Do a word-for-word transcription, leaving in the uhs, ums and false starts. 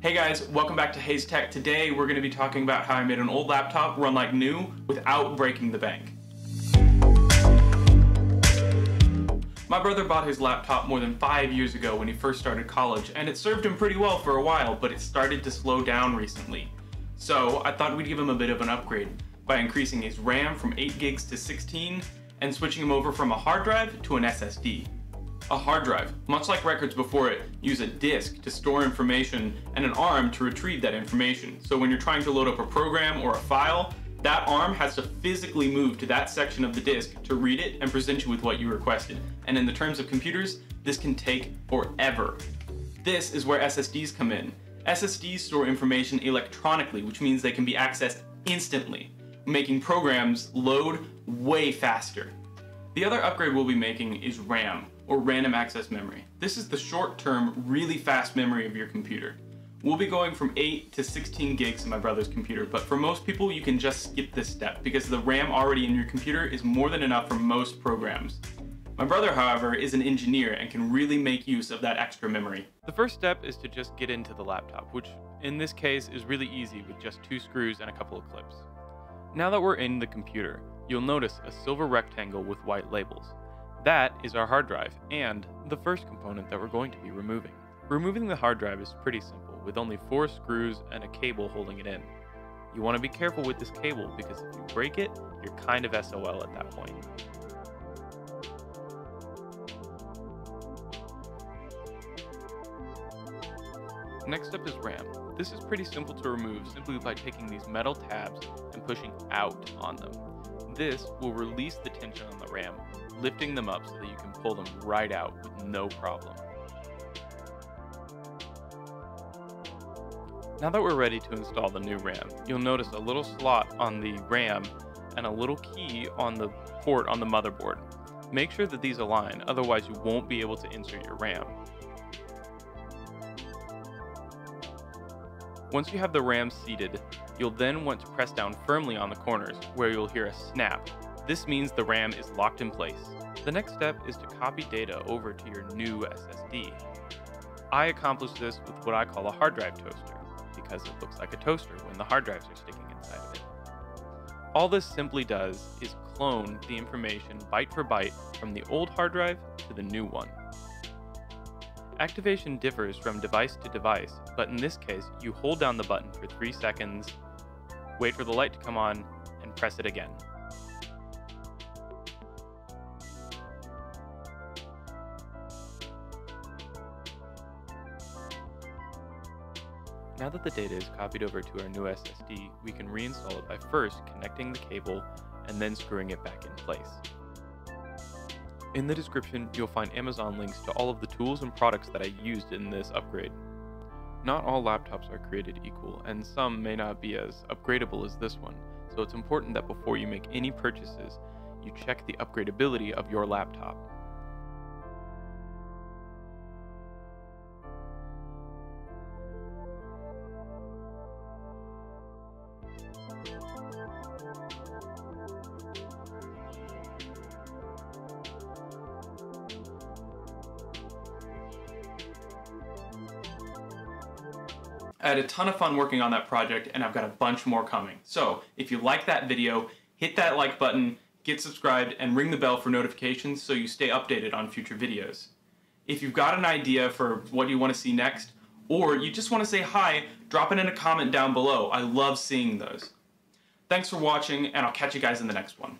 Hey guys, welcome back to Hays Tech. Today we're going to be talking about how I made an old laptop run like new without breaking the bank. My brother bought his laptop more than five years ago when he first started college, and it served him pretty well for a while, but it started to slow down recently. So I thought we'd give him a bit of an upgrade by increasing his RAM from eight gigs to sixteen and switching him over from a hard drive to an S S D. A hard drive, much like records before it, use a disk to store information and an arm to retrieve that information. So when you're trying to load up a program or a file, that arm has to physically move to that section of the disk to read it and present you with what you requested. And in the terms of computers, this can take forever. This is where S S Ds come in. S S Ds store information electronically, which means they can be accessed instantly, making programs load way faster. The other upgrade we'll be making is RAM, or random access memory. This is the short-term, really fast memory of your computer. We'll be going from eight to sixteen gigs in my brother's computer, but for most people, you can just skip this step because the RAM already in your computer is more than enough for most programs. My brother, however, is an engineer and can really make use of that extra memory. The first step is to just get into the laptop, which in this case is really easy with just two screws and a couple of clips. Now that we're in the computer, you'll notice a silver rectangle with white labels. That is our hard drive, and the first component that we're going to be removing. Removing the hard drive is pretty simple, with only four screws and a cable holding it in. You want to be careful with this cable, because if you break it, you're kind of S O L at that point. Next up is RAM. This is pretty simple to remove simply by taking these metal tabs and pushing out on them. This will release the tension on the RAM, lifting them up so that you can pull them right out with no problem. Now that we're ready to install the new RAM, you'll notice a little slot on the RAM and a little key on the port on the motherboard. Make sure that these align, otherwise you won't be able to insert your RAM. Once you have the RAM seated, you'll then want to press down firmly on the corners, where you'll hear a snap. This means the RAM is locked in place. The next step is to copy data over to your new S S D. I accomplished this with what I call a hard drive toaster, because it looks like a toaster when the hard drives are sticking inside of it. All this simply does is clone the information byte for byte from the old hard drive to the new one. Activation differs from device to device, but in this case, you hold down the button for three seconds, wait for the light to come on, and press it again. Now that the data is copied over to our new S S D, we can reinstall it by first connecting the cable and then screwing it back in place. In the description, you'll find Amazon links to all of the tools and products that I used in this upgrade. Not all laptops are created equal, and some may not be as upgradable as this one, so it's important that before you make any purchases, you check the upgradability of your laptop. I had a ton of fun working on that project, and I've got a bunch more coming. So if you like that video, hit that like button, get subscribed, and ring the bell for notifications so you stay updated on future videos. If you've got an idea for what you want to see next, or you just want to say hi, drop it in a comment down below. I love seeing those. Thanks for watching, and I'll catch you guys in the next one.